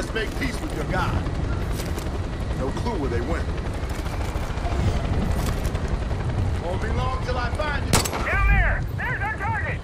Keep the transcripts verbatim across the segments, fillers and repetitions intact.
Best make peace with your god. No clue where they went. Won't be long till I find you. Down there! There's our target!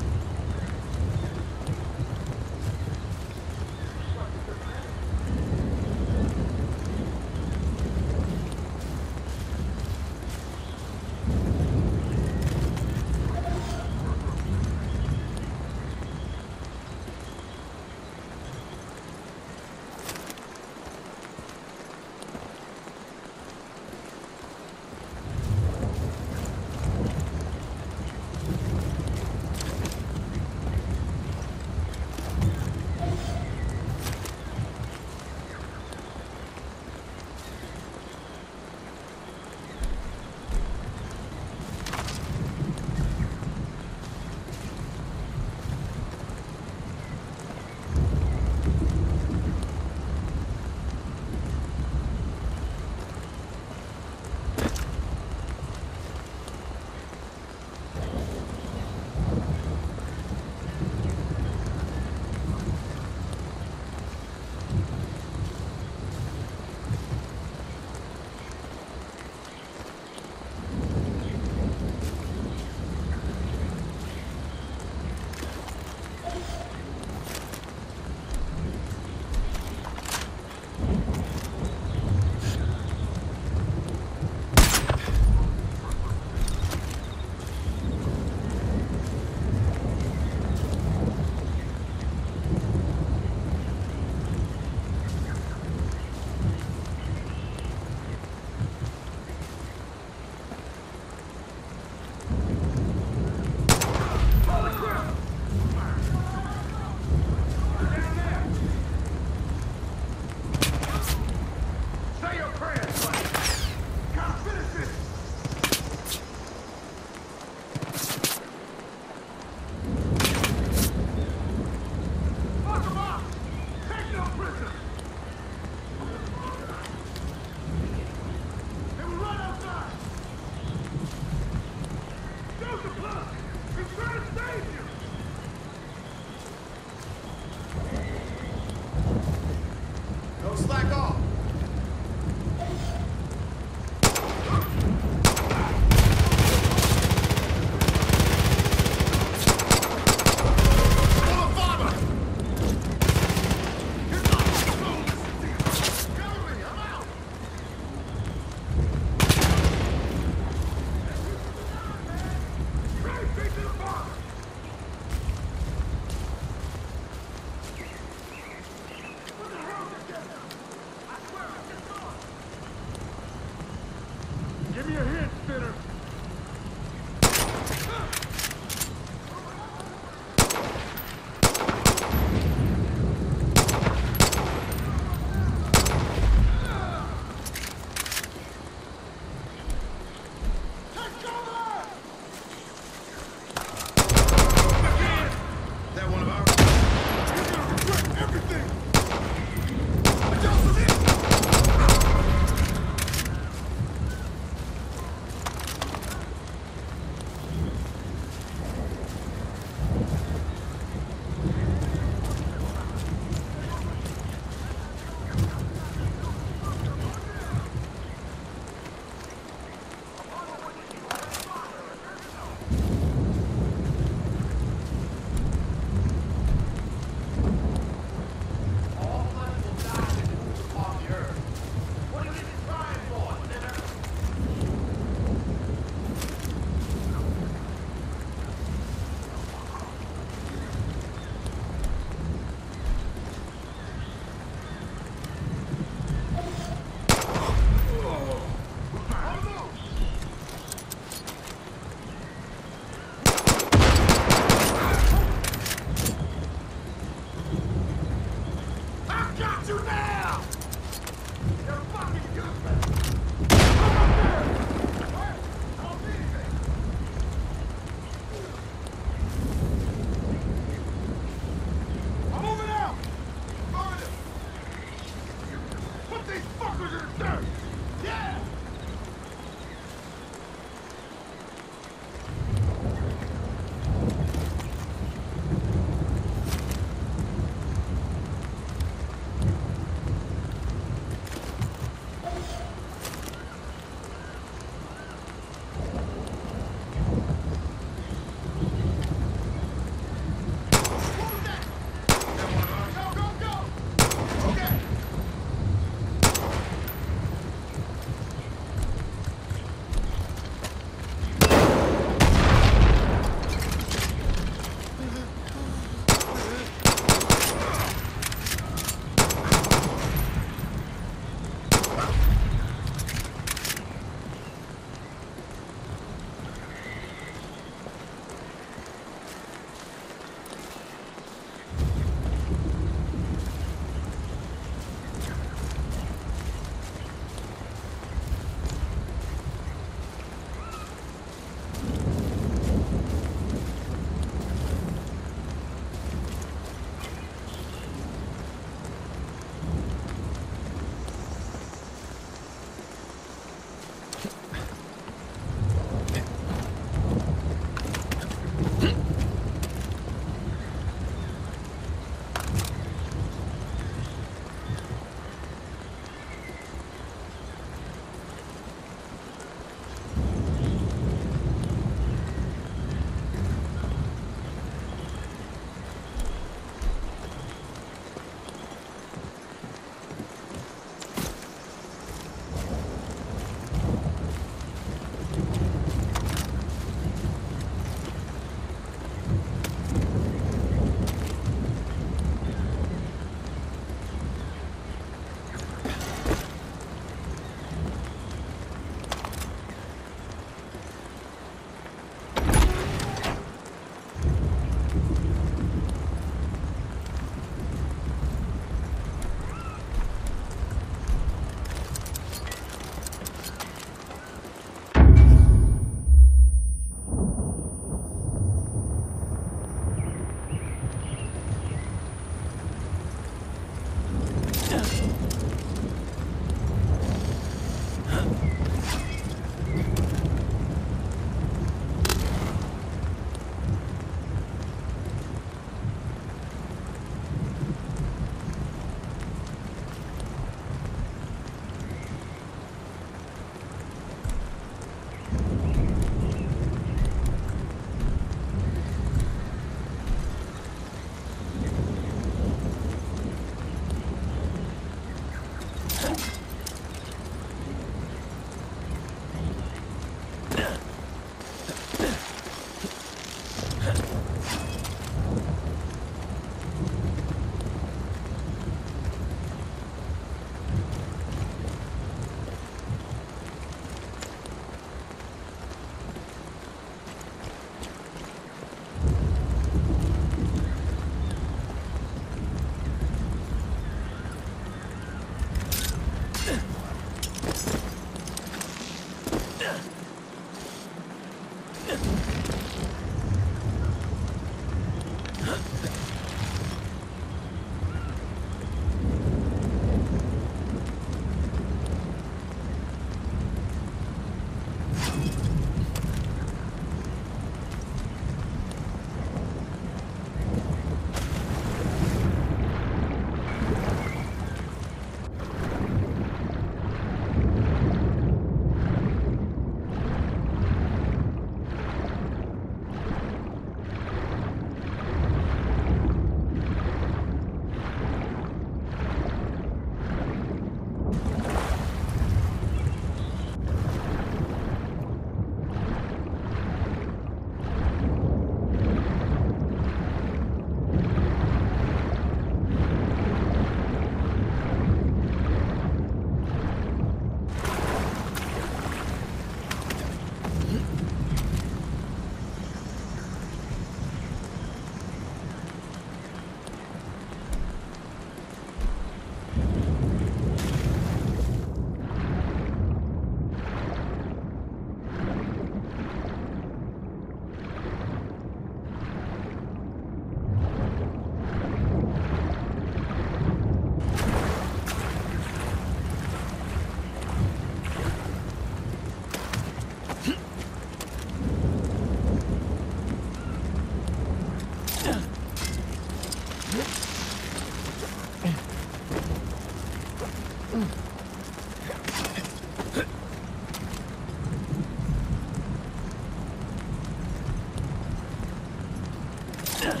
Yeah.